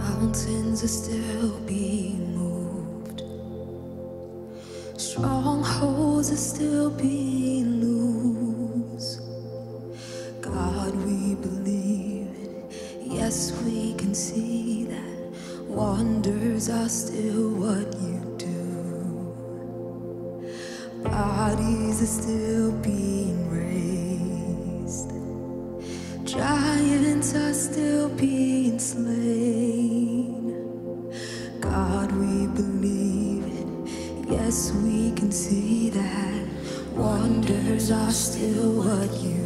Mountains are still being moved. Strongholds are still being loosed. God, we believe it. Yes, we can see that wonders are still what you do. Bodies are still being raised. Giants are still being slain. God, we believe it. Yes, we can see that wonders are still what you